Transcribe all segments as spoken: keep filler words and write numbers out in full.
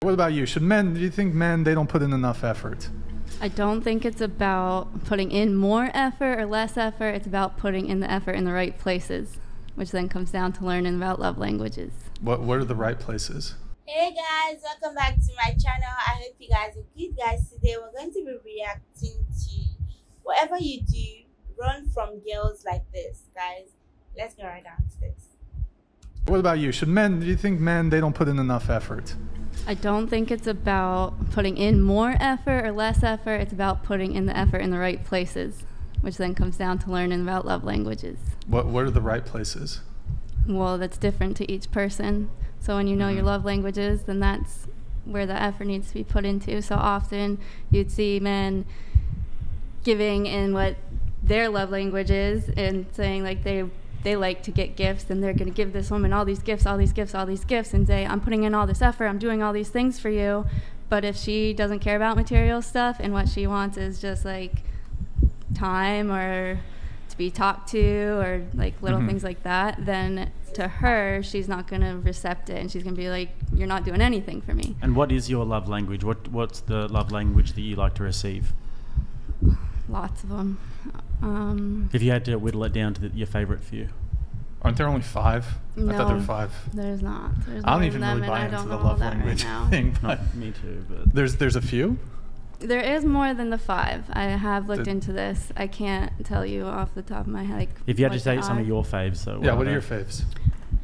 What about you? Should men, do you think men, they don't put in enough effort? I don't think it's about putting in more effort or less effort. It's about putting in the effort in the right places, which then comes down to learning about love languages. What, what are the right places? Hey guys, welcome back to my channel. I hope you guys are good. Guys, today we're going to be reacting to whatever you do, run from girls like this. Guys, let's go right down to this. What about you? Should men, do you think men, they don't put in enough effort? I don't think it's about putting in more effort or less effort. It's about putting in the effort in the right places, which then comes down to learning about love languages. What, what are the right places? Well, that's different to each person. So when you know mm-hmm. your love languages, then that's where the effort needs to be put into. So often you'd see men giving in what their love language is and saying like they they like to get gifts, and they're going to give this woman all these gifts, all these gifts, all these gifts, and say, I'm putting in all this effort, I'm doing all these things for you. But if she doesn't care about material stuff and what she wants is just like time or to be talked to or like little mm-hmm. things like that, then to her, she's not going to accept it, and she's going to be like, you're not doing anything for me. And what is your love language? What, what's the love language that you like to receive? Lots of them. Um, if you had to whittle it down to the, your favorite few, aren't there only five? No, I thought there were five. There's not. There's I don't even really buy into the love language right thing. But me too. But there's there's a few. There is more than the five. I have looked the, into this. I can't tell you off the top of my head. Like, if you had to say some of your faves, though. Yeah. What are your faves?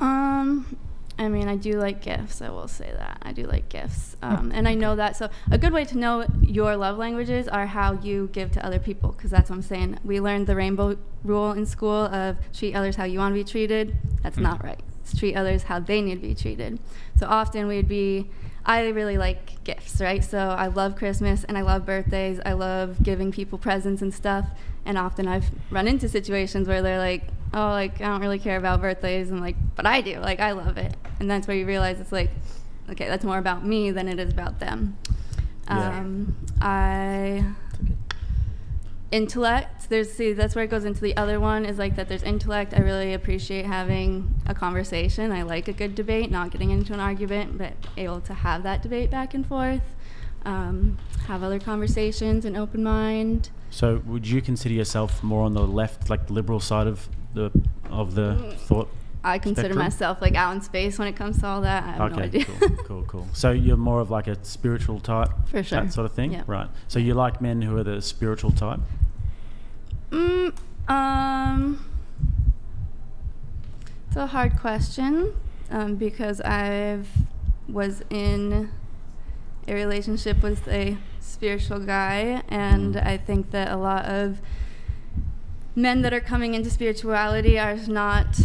Um. I mean, I do like gifts, I will say that. I do like gifts. Um, and I know that. So a good way to know your love languages are how you give to other people, because that's what I'm saying. We learned the rainbow rule in school of treat others how you want to be treated. That's mm. not right. It's treat others how they need to be treated. So often we'd be, I really like gifts, right? So I love Christmas and I love birthdays. I love giving people presents and stuff. And often I've run into situations where they're like, oh, like, I don't really care about birthdays. And like, but I do, like, I love it. And that's where you realize it's like, okay, that's more about me than it is about them. Yeah. Um, I, intellect, there's, see, that's where it goes into the other one, is like that there's intellect. I really appreciate having a conversation. I like a good debate, not getting into an argument, but able to have that debate back and forth. Um, have other conversations, an open mind. So would you consider yourself more on the left, like the liberal side of the of the thought? I consider spectrum? myself like out in space when it comes to all that. I have okay, no idea. cool, cool, cool. So you're more of like a spiritual type, for sure. That sort of thing, yeah. Right? So you like men who are the spiritual type? Mm, um, it's a hard question um, because I've was in. a relationship with a spiritual guy, and I think that a lot of men that are coming into spirituality are not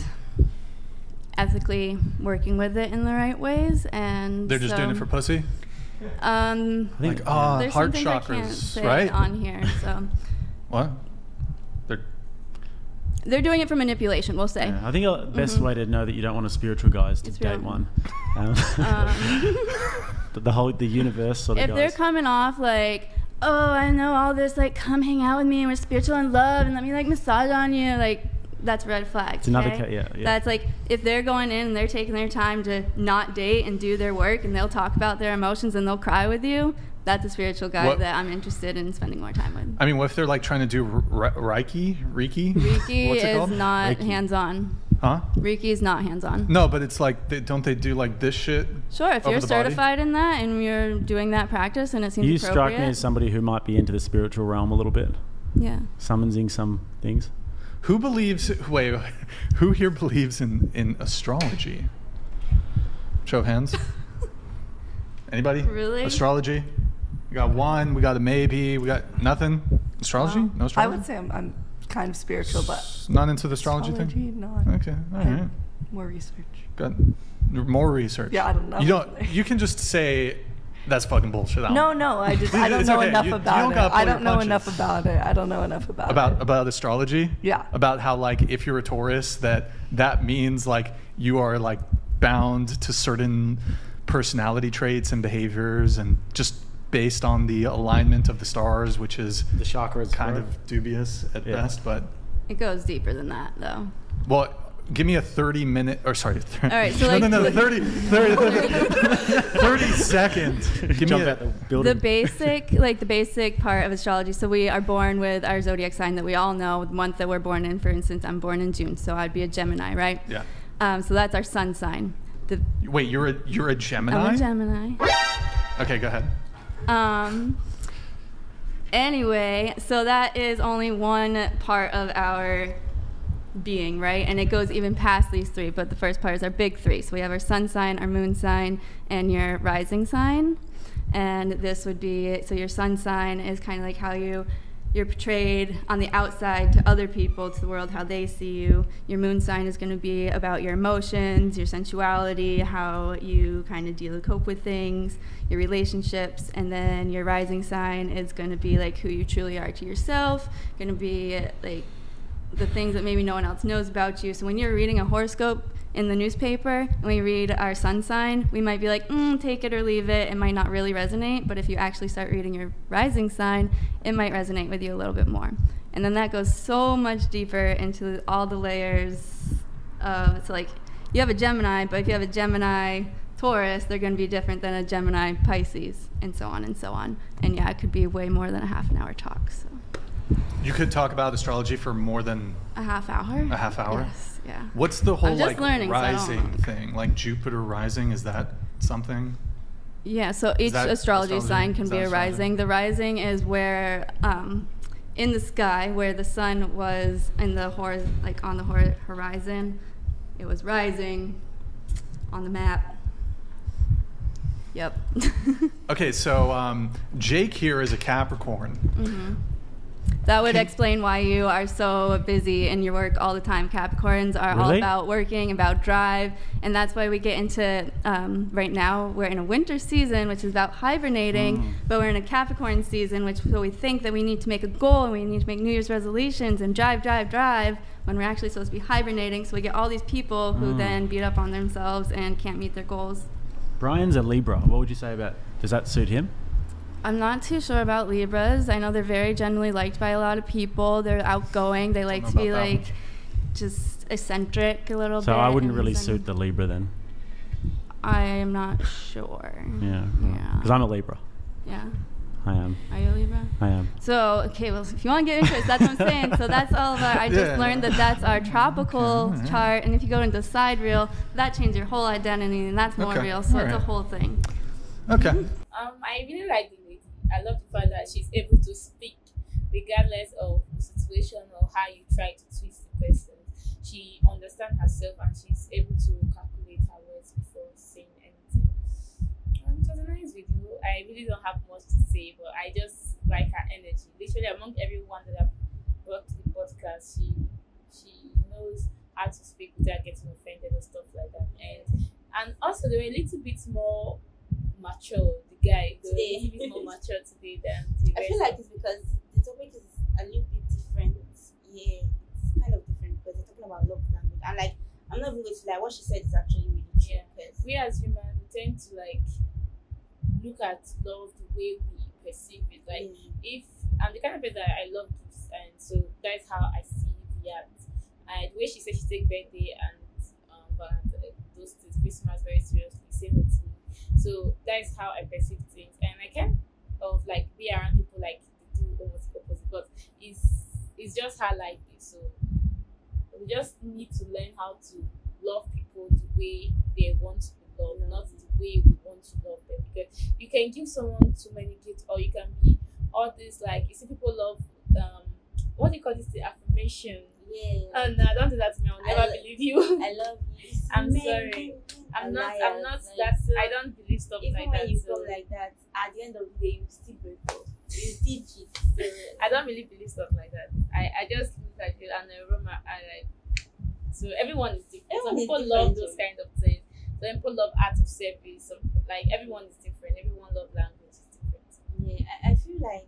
ethically working with it in the right ways, and they're just so, doing it for pussy. Um, I think, like, ah, uh, heart chakras, right? On here, so what? They're doing it for manipulation, we'll say. Yeah, I think the best mm-hmm. way to know that you don't want a spiritual guy is to it's date real. one. Um, um, the whole, the universe sort of If guys. they're coming off like, oh, I know all this, like, come hang out with me and we're spiritual and love and let me, like, massage on you, like, that's red flags. It's another okay? yeah, yeah. That's like, if they're going in and they're taking their time to not date and do their work and they'll talk about their emotions and they'll cry with you, that's a spiritual guy what? that I'm interested in spending more time with. I mean, what if they're like trying to do Reiki? Reiki? Reiki What's it is called? not hands-on. Huh? Reiki is not hands-on. No, but it's like, they, don't they do like this shit? Sure, if you're certified body? in that and you're doing that practice and it seems you appropriate. You strike me as somebody who might be into the spiritual realm a little bit. Yeah. Summoning some things. Who believes, wait, who here believes in, in astrology? Show of hands. Anybody? Really? Astrology? We got one, we got a maybe, we got nothing. Astrology? No, no astrology? I would say I'm, I'm kind of spiritual, but... S not into the astrology, astrology thing? Not. Okay, all right. More research. Good. More research. Yeah, I don't know. You, don't, you can just say, that's fucking bullshit. Out. No, no, I just, I don't know okay. enough you, about you don't it. I don't know punches. enough about it. I don't know enough about, about it. About astrology? Yeah. About how, like, if you're a Taurus, that that means, like, you are, like, bound to certain personality traits and behaviors and just... based on the alignment of the stars, which is the chakras, kind of dubious at yeah. best, but it goes deeper than that, though. Well, Give me a thirty minute, or sorry, thirty, all right, so no, like, no, no, no, thirty, thirty, thirty, thirty seconds. Give Jump me a, at the building. The basic, like the basic part of astrology. So we are born with our zodiac sign that we all know, the month that we're born in. For instance, I'm born in June, so I'd be a Gemini, right? Yeah. Um, so that's our sun sign. The, Wait, you're a you're a Gemini? I'm a Gemini. Okay, go ahead. Um. Anyway, so that is only one part of our being, right? And it goes even past these three, but the first part is our big three. So we have our sun sign, our moon sign, and your rising sign. And this would be, so your sun sign is kind of like how you, you're portrayed on the outside to other people, to the world, how they see you. Your moon sign is going to be about your emotions, your sensuality, how you kind of deal and cope with things, your relationships. And then your rising sign is going to be like who you truly are to yourself, going to be like the things that maybe no one else knows about you. So when you're reading a horoscope in the newspaper and we read our sun sign, we might be like, mm, take it or leave it. It might not really resonate. But if you actually start reading your rising sign, it might resonate with you a little bit more. And then that goes so much deeper into all the layers of, it's like you have a Gemini, but if you have a Gemini Taurus, they're going to be different than a Gemini Pisces, and so on and so on. And yeah, it could be way more than a half an hour talk. So. You could talk about astrology for more than a half hour. A half hour. Yes. Yeah. What's the whole like learning, rising so thing? Like Jupiter rising, is that something? Yeah. So each astrology, astrology sign can be a rising. The rising is where, um, in the sky, where the sun was in the hor like on the hor horizon, it was rising on the map. Yep. Okay. So um, Jake here is a Capricorn. Mm-hmm. That would explain why you are so busy in your work all the time. Capricorns are really all about working, about drive, and that's why we get into, um, right now, we're in a winter season, which is about hibernating, mm. but we're in a Capricorn season, which so we think that we need to make a goal, and we need to make New Year's resolutions, and drive, drive, drive, when we're actually supposed to be hibernating, so we get all these people who mm. then beat up on themselves and can't meet their goals. Brian's a Libra. What would you say about, does that suit him? I'm not too sure about Libras. I know they're very generally liked by a lot of people. They're outgoing. They like to be like just eccentric a little bit. So I wouldn't really suit the Libra then. I am not sure. Yeah. Yeah. Because I'm a Libra. Yeah. I am. Are you a Libra? I am. So, okay, well, if you want to get into it, that's what I'm saying. So that's all of our, I just yeah. learned that that's our tropical okay. chart. And if you go into side reel, that changes your whole identity, and that's more okay. real. So all it's right. a whole thing. Okay. um, I really like it. I love the fact that she's able to speak regardless of the situation or how you try to twist the person. She understands herself and she's able to calculate her words before saying anything. Um, it was a nice video. I really don't have much to say, but I just like her energy. Literally, among everyone that I've brought to the podcast, she she knows how to speak without getting offended and stuff like that. And and also, they were a little bit more mature. Guy yeah, today a bit more mature today than the I rest. Feel like it's because the topic is a little bit different. Yeah, it's kind of different because they're talking about love language, and like I'm not even going to lie, what she said is actually really true. Yeah. Because we as humans tend to like look at love the way we perceive it. Like mm. if I'm the kind of person that I love gifts, and so that's how I see the act. And the way she said she takes birthday and um Valentine's, those things, Christmas very seriously, same with me. So that's how I perceive things, and I can of like be around people like do almost the opposite, but it's it's just how life is. So we just need to learn how to love people the way they want to be loved, not the way we want to love them. Because you can give someone too many gifts, or you can be all this like you see people love um what do you call this, the affirmation. Yeah. Oh no, don't do that to me. I'll never I believe you. I love you. I'm Man. sorry. I'm not. I'm not like, that. So I don't believe stuff like when that. Even so. like that, at the end of the day, you still break up. You still cheat. So I don't really believe stuff like that. I, I just look at it and I remember. I like. So everyone is different. Everyone some people different love those kind of things. Some people love art of service. Some like everyone is different. Everyone love language is different. Yeah, I, I feel like.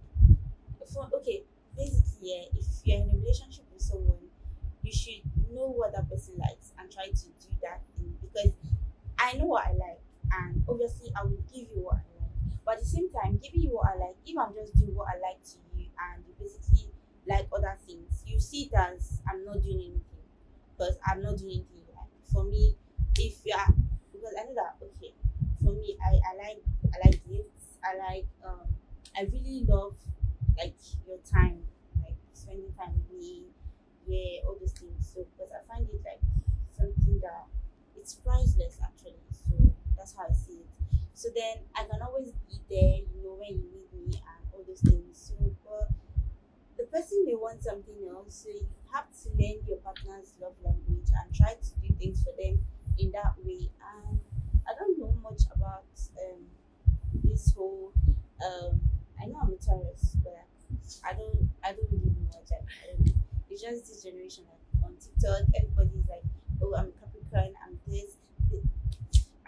So okay, basically, yeah, if you're in a relationship with someone, you should know what that person likes and try to do that thing, because I know what I like, and obviously I will give you what I like, but at the same time, giving you what I like, if I'm just doing what I like to you and you basically like other things, you see it as I'm not doing anything. because I'm not doing anything right. For me, if you are, because I know that, okay, for me, I, I like, I like gifts. I like, um, I really love, like, your time, like, spending time with me, yeah, all those things. So, because I find it, like, something that, it's priceless, actually. So, that's how I see it. So then I can always be there, you know, when you need me and all those things. So but the person may want something else, so you have to learn your partner's love language and try to do things for them in that way. And I don't know much about um this whole um I know I'm a Taurus, but I don't I don't really know much. I, I don't know. It's just this generation, like, on TikTok, everybody's like, oh, I'm Capricorn, I'm this.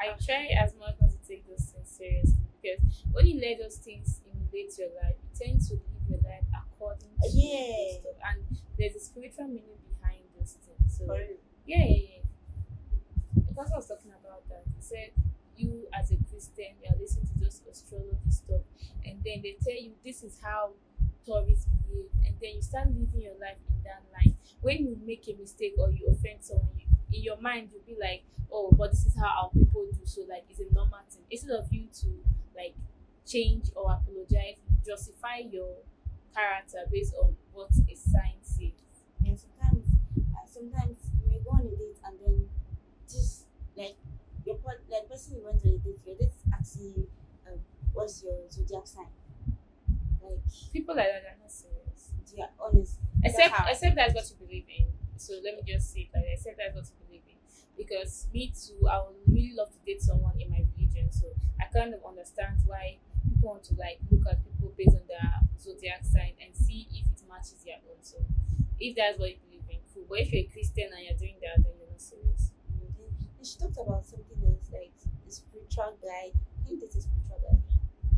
I try as much as to take those things seriously, because when you let those things invade your life, you tend to live your life according to yeah. stuff, and there's a spiritual meaning behind those things. So Sorry. yeah, yeah, yeah. Because I was talking about that, he said you as a Christian, you are listening to those astrology stuff, and then they tell you this is how Taurus behave, and then you start living your life in that line. When you make a mistake or you offend someone, you in your mind you'll be like, oh, but this is how our people do, so like it's a normal thing. Instead of you to like change or apologize, justify your character based on what a sign says. And sometimes uh, sometimes you may go on a date and then just like your like person you went on a date, your date is actually um, what's your zodiac sign? Like people like that are not serious. Yeah, honestly. Except that's except that's what you believe in. So let me just say that I said that's what I believe in. Because me too, I would really love to date someone in my religion. So I kind of understand why people want to like look at people based on their zodiac sign and see if it matches their own. So if that's what you believe in, cool. But if you're a Christian and you're doing that, then you're not serious. Mm-hmm. She talked about something else, like the spiritual guy. I think this is spiritual guy.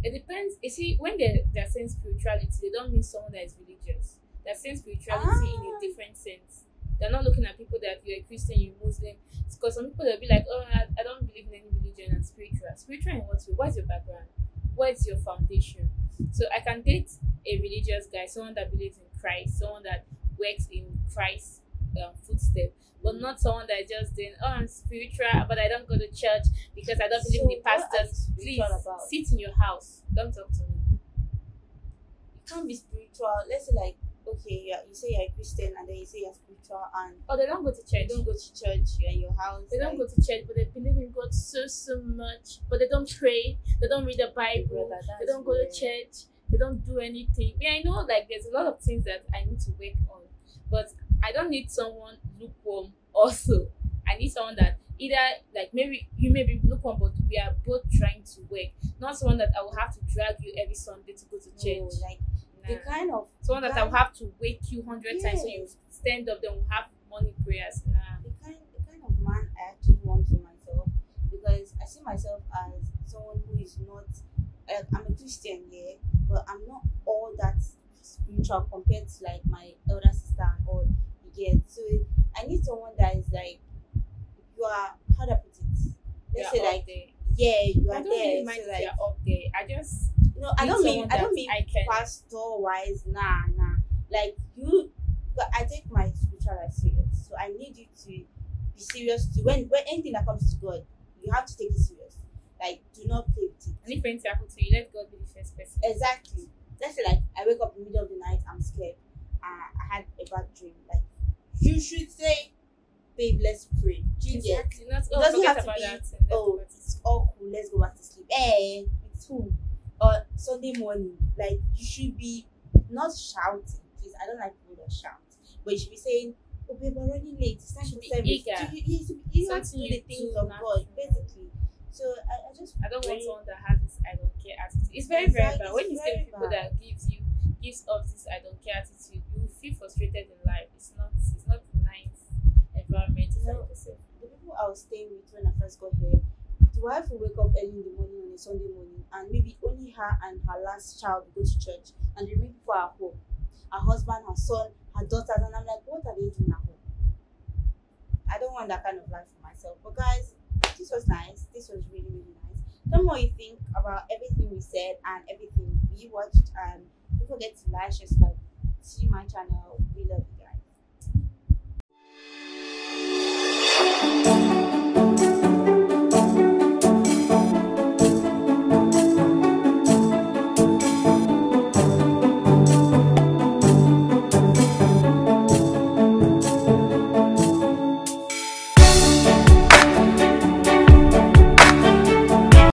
It depends. You see, when they're, they're saying spirituality, they don't mean someone that is religious. They're saying spirituality ah. in a different sense. They're not looking at people that you're a Christian, you're Muslim. Because some people, they'll be like, oh, I, I don't believe in any religion and spiritual. Spiritual in what way? What's your background? What's your foundation? So I can date a religious guy, someone that believes in Christ, someone that works in Christ's um, footsteps, but not someone that just then, oh, I'm spiritual, but I don't go to church because I don't believe so in the pastors. Please, about? sit in your house. Don't talk to me. You can't be spiritual. Let's say like, okay, yeah, you say you're a Christian and then you say you're spiritual and oh, they don't go to church. They don't go to church. You're in your house. They don't like, go to church, but they believe in God so so much. But they don't pray. They don't read the Bible. Brother, they don't go weird. to church. They don't do anything. Yeah, I know. Like there's a lot of things that I need to work on, but I don't need someone lukewarm. Also, I need someone that either like maybe you may be lukewarm, but we are both trying to work. Not someone that I will have to drag you every Sunday to go to church. No, like. The kind of someone that I will have to wake you hundred yeah. times so you stand up, then we'll have morning prayers. Nah. The kind the kind of man I actually want for myself, because I see myself as someone who is not uh, I'm a Christian, yeah, but I'm not all that spiritual compared to like my elder sister and all you get. So I need someone that is like you are how do I put it? Let's say like there. yeah, you are I don't there. Really mind so, like, you're up there. I just No, I don't mean I don't mean I can. pastor wise, nah, nah. Like you, but I take my spiritual life serious, so I need you to be serious too. When when anything that comes to God, you have to take it serious. Like do not play with it. And if anything happens to you, let God be the first person. Exactly. Let's say like I wake up in the middle of the night, I'm scared, uh, I had a bad dream. Like you should say, babe, let's pray. You exactly. Not, oh, it doesn't have to be. That oh, it's all cool. Let's go back to sleep. Hey, it's cool. Or Sunday morning, like you should be not shouting, please. I don't like people that shout, but you should be saying, "Oh, babe, we're running late. It's time for service." You should be eager to do the things of God, basically. So I, I just I don't want someone that has this "I don't care" attitude. It's very very bad when you stay with people that gives you gives off this "I don't care" attitude. You feel frustrated in life. It's not it's not a nice environment. It's not the same. The people I was staying with when I first got here. The wife will wake up early in the morning on a Sunday morning, and maybe only her and her last child go to church, and the remaining people are home. Her husband, her son, her daughters, and I'm like, what are they doing at home? I don't want that kind of life for myself. But guys, this was nice. This was really, really nice. The more you think about everything we said and everything we watched, and don't forget to like, share, subscribe. See my channel. We love you guys.